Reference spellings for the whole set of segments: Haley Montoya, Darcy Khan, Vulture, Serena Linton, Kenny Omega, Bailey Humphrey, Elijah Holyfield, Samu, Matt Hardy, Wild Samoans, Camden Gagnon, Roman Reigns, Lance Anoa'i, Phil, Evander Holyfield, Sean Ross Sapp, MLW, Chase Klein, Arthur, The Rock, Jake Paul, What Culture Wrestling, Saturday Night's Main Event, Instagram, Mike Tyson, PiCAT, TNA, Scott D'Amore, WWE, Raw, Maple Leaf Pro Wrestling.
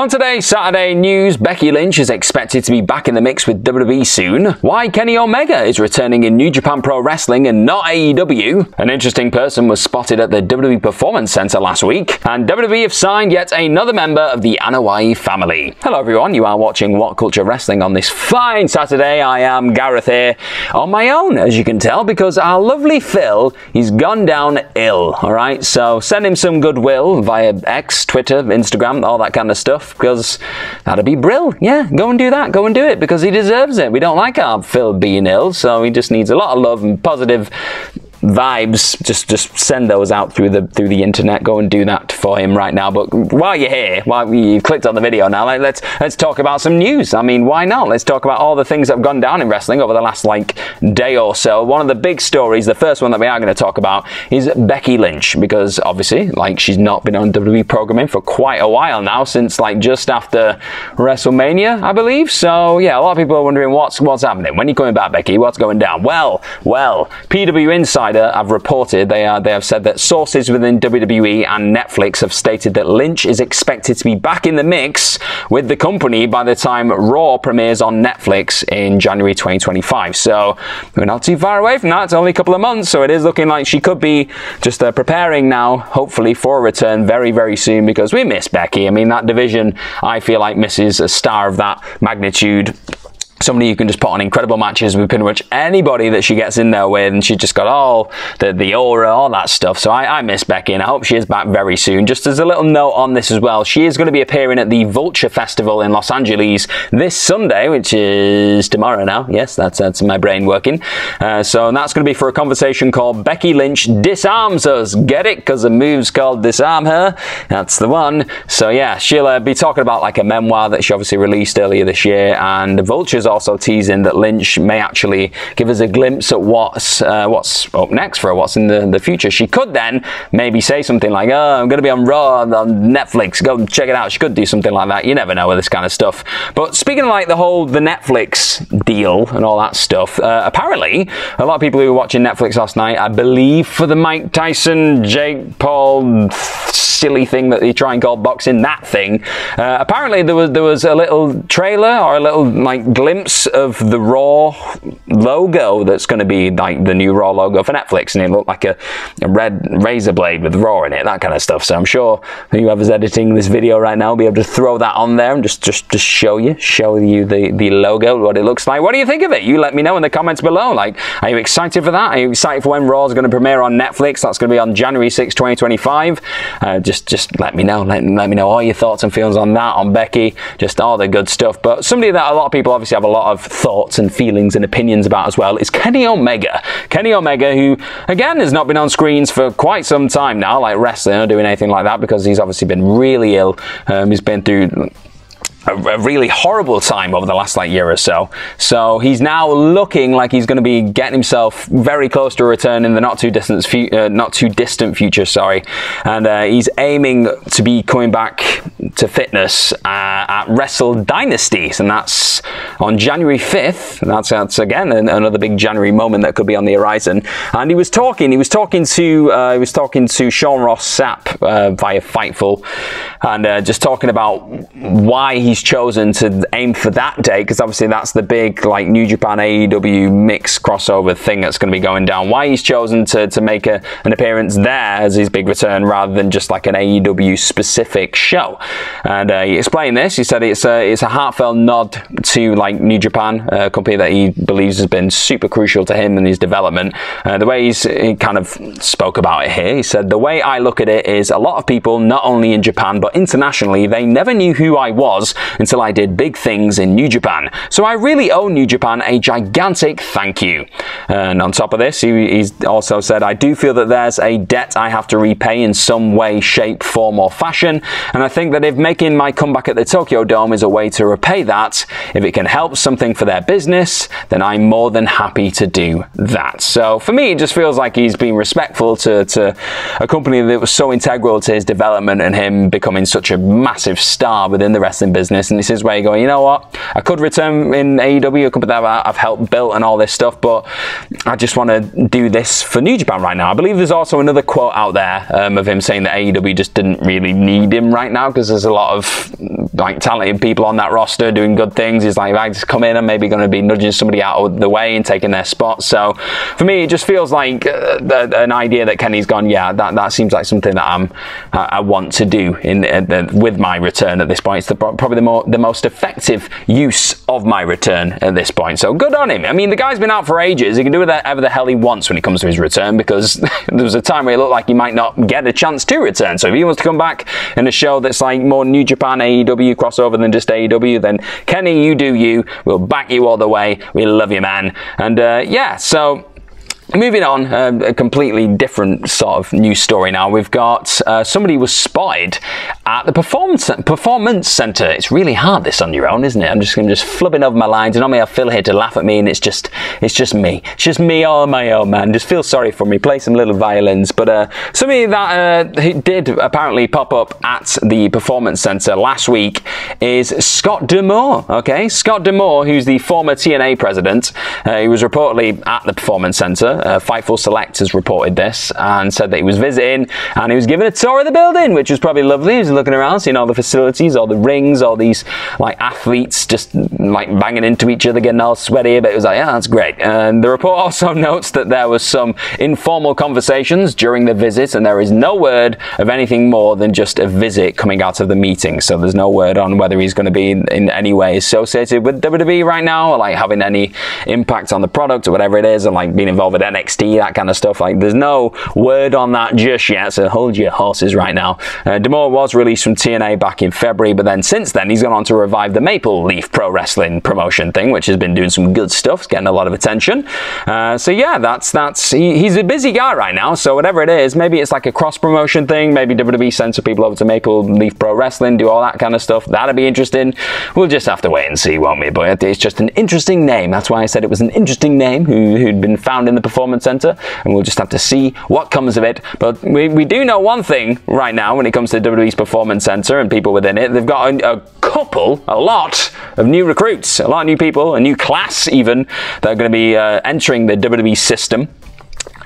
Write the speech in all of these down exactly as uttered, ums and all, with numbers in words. On today's Saturday news, Becky Lynch is expected to be back in the mix with W W E soon. Why Kenny Omega is returning in New Japan Pro Wrestling and not A E W. An interesting person was spotted at the W W E Performance Center last week. And W W E have signed yet another member of the Anoa'i family. Hello everyone, you are watching What Culture Wrestling on this fine Saturday. I am Gareth here on my own, as you can tell, because our lovely Phil, he's gone down ill, alright? So send him some goodwill via X, Twitter, Instagram, all that kind of stuff, because that'd be brill. Yeah, go and do that, go and do it, because he deserves it. We don't like our Phil being ill, so he just needs a lot of love and positive vibes. Just just send those out through the through the internet. Go and do that for him right now. But while you're here, while you've clicked on the video now, like, let's let's talk about some news. I mean, why not? Let's talk about all the things that have gone down in wrestling over the last like day or so. One of the big stories, the first one that we are going to talk about, is Becky Lynch, because obviously, like, she's not been on W W E programming for quite a while now, since like just after WrestleMania, I believe. So yeah, a lot of people are wondering what's what's happening. When are you coming back, Becky? What's going down? Well, well, P W Insider have reported, they are they have said that sources within W W E and Netflix have stated that Lynch is expected to be back in the mix with the company by the time Raw premieres on Netflix in January twenty twenty-five. So we're not too far away from that. It's only a couple of months, so it is looking like she could be just uh, preparing now, hopefully, for a return very, very soon, because we miss Becky. I mean, that division, I feel like, misses a star of that magnitude. Somebody who can just put on incredible matches with pretty much anybody that she gets in there with, and she's just got all the, the aura, all that stuff. So I, I miss Becky, and I hope she is back very soon. Just as a little note on this as well, she is going to be appearing at the Vulture Festival in Los Angeles this Sunday, which is tomorrow now. Yes, that's, that's my brain working. Uh, so that's going to be for a conversation called Becky Lynch Disarms Us. Get it? Because the move's called Disarm Her. That's the one. So yeah, she'll uh, be talking about like a memoir that she obviously released earlier this year, and the Vulture's also teasing that Lynch may actually give us a glimpse at what's uh, what's up next for her, what's in the, the future. She could then maybe say something like, oh, I'm going to be on Raw on Netflix, go check it out. She could do something like that. You never know with this kind of stuff. But speaking of like the whole the Netflix deal and all that stuff, uh, apparently a lot of people who were watching Netflix last night, I believe, for the Mike Tyson, Jake Paul silly thing that they try and call boxing, that thing, uh, apparently there was there was a little trailer or a little like glimpse of the Raw logo that's going to be like the new Raw logo for Netflix, and it looked like a, a red razor blade with Raw in it, that kind of stuff. So I'm sure whoever's editing this video right now will be able to throw that on there and just just, just show you show you the, the logo, what it looks like. What do you think of it? You let me know in the comments below. Like, are you excited for that? Are you excited for when Raw's going to premiere on Netflix? That's going to be on January sixth, twenty twenty-five. Uh, just just let me know. Let, let me know all your thoughts and feelings on that, on Becky, just all the good stuff. But somebody that a lot of people obviously have a lot of thoughts and feelings and opinions about as well is Kenny Omega. Kenny Omega, who again has not been on screens for quite some time now, like wrestling or doing anything like that, because he's obviously been really ill. Um, he's been through A, a really horrible time over the last like year or so. So he's now looking like he's going to be getting himself very close to a return in the not too distant fu uh, not too distant future. Sorry, and uh, he's aiming to be coming back to fitness uh, at Wrestle Dynasty, and that's on January fifth. And that's that's again an, another big January moment that could be on the horizon. And he was talking, he was talking to uh, he was talking to Sean Ross Sapp uh, via Fightful, and uh, just talking about why he. He's chosen to aim for that day, because obviously that's the big like New Japan A E W mix crossover thing that's going to be going down. Why he's chosen to, to make a, an appearance there as his big return rather than just like an A E W specific show. And uh, he explained this. He said it's a, it's a heartfelt nod to like New Japan, a company that he believes has been super crucial to him and his development. Uh, the way he's, he kind of spoke about it here, he said, the way I look at it is a lot of people, not only in Japan but internationally, they never knew who I was until I did big things in New Japan. So I really owe New Japan a gigantic thank you. And on top of this, he, he's also said, I do feel that there's a debt I have to repay in some way, shape, form or fashion. And I think that if making my comeback at the Tokyo Dome is a way to repay that, if it can help something for their business, then I'm more than happy to do that. So for me, it just feels like he's been respectful to, to a company that was so integral to his development and him becoming such a massive star within the wrestling business. And this is where you go, you know what, I could return in A E W, I could put that out, I've helped build and all this stuff, but I just want to do this for New Japan right now. I believe there's also another quote out there um, of him saying that A E W just didn't really need him right now, because there's a lot of like talented people on that roster doing good things. He's like, if I just come in, I'm maybe going to be nudging somebody out of the way and taking their spot. So for me, it just feels like uh, the, an idea that Kenny's gone, yeah, that, that seems like something that I'm, uh, I want to do in the, the, with my return at this point. It's the, probably the, more, the most effective use of my return at this point. So good on him. I mean, the guy's been out for ages. He can do whatever the hell he wants when it comes to his return, because there was a time where it looked like he might not get a chance to return. So if he wants to come back in a show that's like more New Japan, A E W crossover than just A E W, then Kenny, you do you. We'll back you all the way. We love you, man. And uh, yeah, so... Moving on, um, a completely different sort of news story now. We've got uh, somebody was spotted at the performance performance centre. It's really hard this on your own, isn't it? I'm just I'm just flubbing over my lines, and I may have Phil here to laugh at me, and it's just it's just me, it's just me on my own, man. Just feel sorry for me. Play some little violins, but uh, somebody that uh, did apparently pop up at the performance centre last week is Scott D'Amore. Okay, Scott D'Amore, who's the former T N A president, uh, he was reportedly at the performance centre. Uh, Fightful Select has reported this and said that he was visiting and he was given a tour of the building, which was probably lovely. He was looking around, seeing all the facilities, all the rings, all these like athletes just like banging into each other, getting all sweaty. But it was like, yeah, that's great. And the report also notes that there was some informal conversations during the visit, and there is no word of anything more than just a visit coming out of the meeting. So there's no word on whether he's going to be in, in any way associated with W W E right now, or like having any impact on the product or whatever it is, and like being involved with N X T, that kind of stuff. Like, there's no word on that just yet, so hold your horses right now. Uh, D'Amore was released from T N A back in February, but then since then, he's gone on to revive the Maple Leaf Pro Wrestling promotion thing, which has been doing some good stuff. It's getting a lot of attention. Uh, so yeah, that's, that's, he, he's a busy guy right now, so whatever it is, maybe it's like a cross-promotion thing, maybe W W E sends some people over to Maple Leaf Pro Wrestling, do all that kind of stuff. That'll be interesting. We'll just have to wait and see, won't we? But it's just an interesting name. That's why I said it was an interesting name, who, who'd been found in the performance Center, and we'll just have to see what comes of it. But we, we do know one thing right now when it comes to W W E's performance center and people within it. They've got a, a couple, a lot of new recruits, a lot of new people, a new class even, that are going to be uh, entering the W W E system,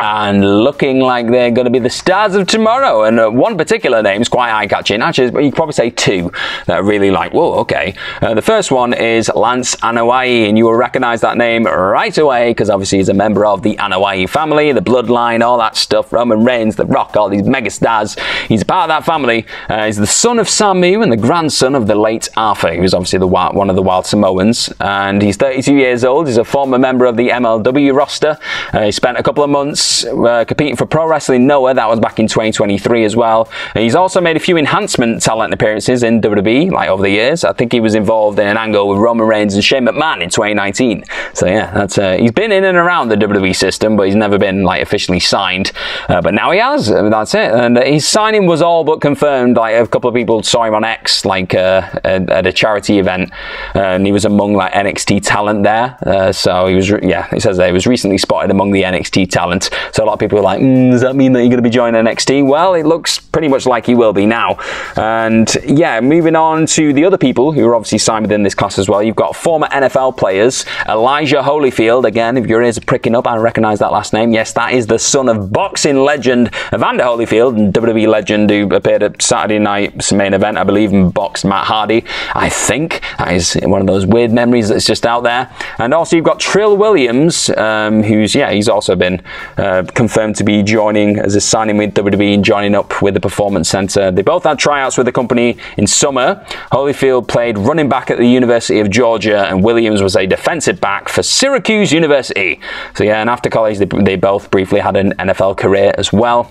and looking like they're going to be the stars of tomorrow. And uh, one particular name's quite eye-catching. Actually, you'd probably say two that are really like, whoa, okay. Uh, the first one is Lance Anoa'i, and you will recognise that name right away, because obviously he's a member of the Anoa'i family, the bloodline, all that stuff. Roman Reigns, The Rock, all these megastars. He's a part of that family. Uh, he's the son of Samu and the grandson of the late Arthur, who's obviously the one of the Wild Samoans. And he's thirty-two years old. He's a former member of the M L W roster. Uh, he spent a couple of months Uh, competing for Pro Wrestling Noah. That was back in twenty twenty-three as well. And he's also made a few enhancement talent appearances in W W E, like over the years. I think he was involved in an angle with Roman Reigns and Shane McMahon in twenty nineteen. So yeah, that's uh, he's been in and around the W W E system, but he's never been like officially signed. Uh, but now he has. That's it. And his signing was all but confirmed. Like a couple of people saw him on X, like uh, at, at a charity event, uh, and he was among like N X T talent there. Uh, so he was, yeah, it says there he was recently spotted among the N X T talent. So a lot of people are like, mm, does that mean that you're going to be joining N X T? Well, it looks pretty much like he will be now. And yeah, moving on to the other people who are obviously signed within this class as well. You've got former N F L players, Elijah Holyfield. Again, if your ears are pricking up, I recognise that last name. Yes, that is the son of boxing legend Evander Holyfield, and W W E legend who appeared at Saturday Night's Main Event, I believe, and boxed Matt Hardy, I think. That is one of those weird memories that's just out there. And also you've got Trill Williams, um, who's, yeah, he's also been... Uh, Uh, confirmed to be joining as a signing with W W E and joining up with the Performance Center. They both had tryouts with the company in summer. Holyfield played running back at the University of Georgia, and Williams was a defensive back for Syracuse University. So yeah, and after college, they, they both briefly had an N F L career as well.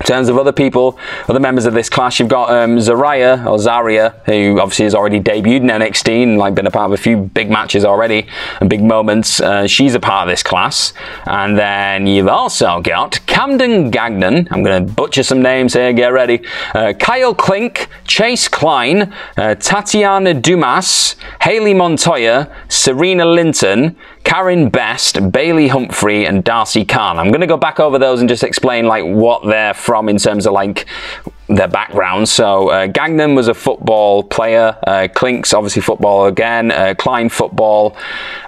In terms of other people, other members of this class, you've got um, Zaraya, or Zarya, who obviously has already debuted in N X T and like been a part of a few big matches already and big moments. Uh, she's a part of this class. And then you've also got Camden Gagnon. I'm going to butcher some names here, get ready. Uh, Kyle Klink, Chase Klein, uh, Tatiana Dumas, Haley Montoya, Serena Linton, Karen Best, Bailey Humphrey, and Darcy Khan. I'm going to go back over those and just explain like what they're from in terms of like their background. So uh, Gagnon was a football player, uh, Klink's obviously football again, uh, Klein football,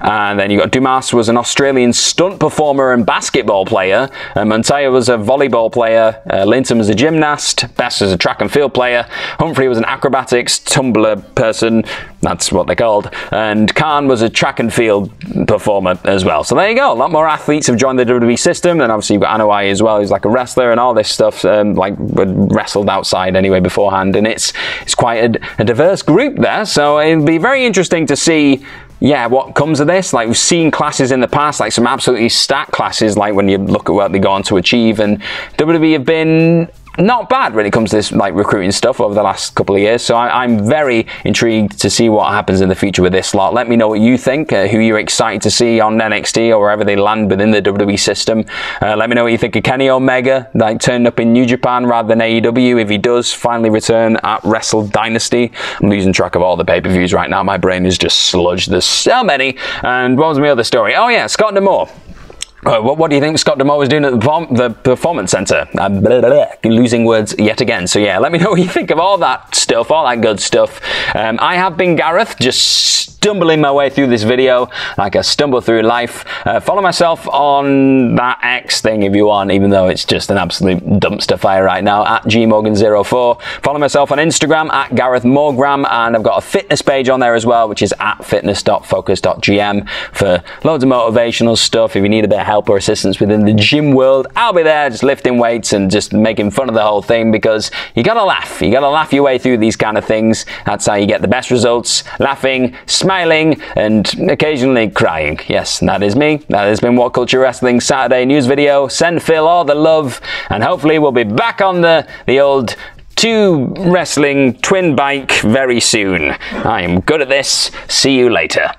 and then you got Dumas was an Australian stunt performer and basketball player, uh, Montoya was a volleyball player, uh, Linton was a gymnast, Best was a track and field player, Humphrey was an acrobatics tumbler person, that's what they're called, and Khan was a track and field performer as well. So there you go, a lot more athletes have joined the W W E system, and obviously you've got Anoa'i as well, who's like a wrestler and all this stuff, um, like wrestled outside anyway beforehand, and it's it's quite a, a diverse group there. So it'll be very interesting to see, yeah, what comes of this. Like, we've seen classes in the past, like some absolutely stacked classes, like when you look at what they go on to achieve, and W W E have been not bad when it comes to this like recruiting stuff over the last couple of years. So I, I'm very intrigued to see what happens in the future with this lot. Let me know what you think, uh, who you're excited to see on N X T or wherever they land within the W W E system. Uh, let me know what you think of Kenny Omega, like turned up in New Japan rather than A E W, if he does finally return at Wrestle Dynasty. I'm losing track of all the pay-per-views right now. My brain is just sludged. There's so many. And what was my other story? Oh yeah, Scott D'Amore. Uh, what, what do you think Scott D'Amore was doing at the, the Performance Center? Uh, blah, blah, blah, losing words yet again. So yeah, let me know what you think of all that stuff, all that good stuff. Um, I have been Gareth, just stumbling my way through this video like I stumble through life. Uh, follow myself on that X thing if you want, even though it's just an absolute dumpster fire right now, at G Morgan zero four. Follow myself on Instagram, at Gareth Morgram, and I've got a fitness page on there as well, which is at fitness dot focus dot G M for loads of motivational stuff. If you need a bit of help help or assistance within the gym world, I'll be there just lifting weights and just making fun of the whole thing, because you gotta laugh. You gotta laugh your way through these kind of things. That's how you get the best results. Laughing, smiling, and occasionally crying. Yes, that is me. That has been What Culture Wrestling Saturday news video. Send Phil all the love, and hopefully we'll be back on the, the old two wrestling twin bike very soon. I am good at this. See you later.